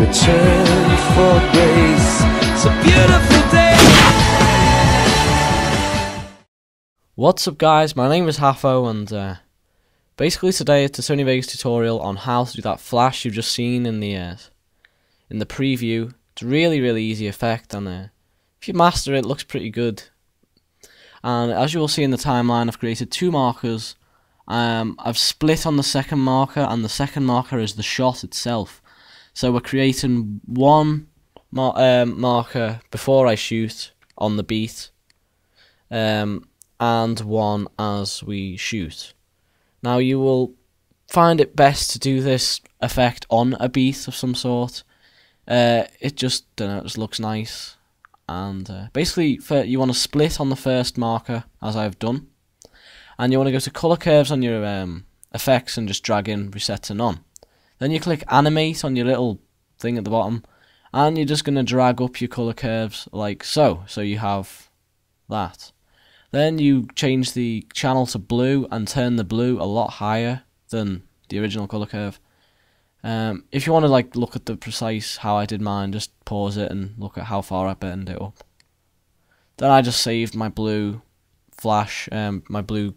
return for grace. It's a beautiful day. What's up, guys? My name is Haffo, and basically today it's a Sony Vegas tutorial on how to do that flash you've just seen in the preview. It's a really easy effect, and if you master it, it looks pretty good. And as you will see in the timeline, I've created two markers. I've split on the second marker, and the second marker is the shot itself. So we're creating one marker before I shoot on the beat, and one as we shoot. Now, you will find it best to do this effect on a beat of some sort. It just, it just looks nice. And basically, you want to split on the first marker, as I've done, and you want to go to color curves on your effects and just drag in reset to none. Then you click animate on your little thing at the bottom, and you're just going to drag up your color curves like so, so you have that. Then you change the channel to blue and turn the blue a lot higher than the original color curve. If you want to look at the precise how I did mine, just pause it and look at how far I bend it up. Then I just saved my blue flash, my blue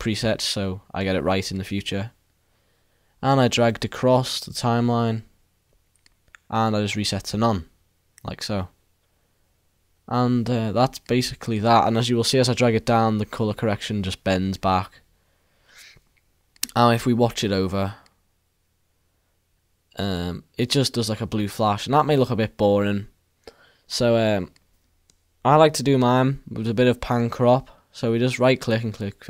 presets, so I get it right in the future. And I dragged across the timeline, and I just reset to none, like so. And that's basically that. And as you will see, as I drag it down, the color correction just bends back. Now, if we watch it over, it just does like a blue flash, and that may look a bit boring. So I like to do mine with a bit of pan crop. So we just right click and click.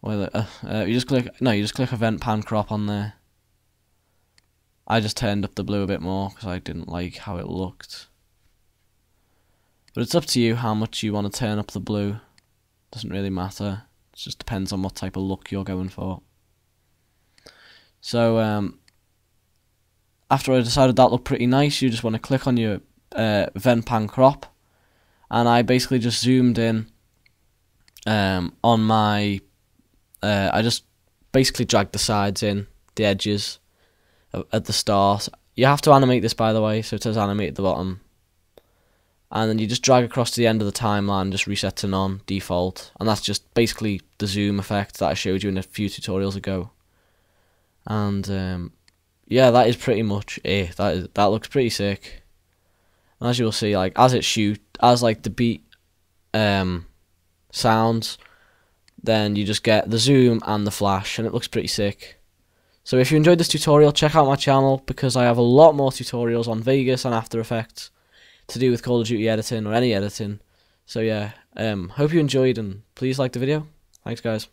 You just click event pan crop on there. I just turned up the blue a bit more because I didn't like how it looked. But it's up to you how much you want to turn up the blue. Doesn't really matter. It just depends on what type of look you're going for. So after I decided that looked pretty nice, you just want to click on your event pan crop, and I basically just zoomed in on my. I just basically dragged the sides in, the edges at the start. You have to animate this, by the way, so it says animate at the bottom, and then you just drag across to the end of the timeline, just reset to none default, and that's just basically the zoom effect that I showed you in a few tutorials ago. And yeah, that is pretty much it. That looks pretty sick. And as you'll see, as it shoots, as the beat sounds, then you just get the zoom and the flash, and it looks pretty sick. So if you enjoyed this tutorial, check out my channel, because I have a lot more tutorials on Vegas and After Effects to do with Call of Duty editing or any editing. So yeah, hope you enjoyed, and please like the video. Thanks, guys.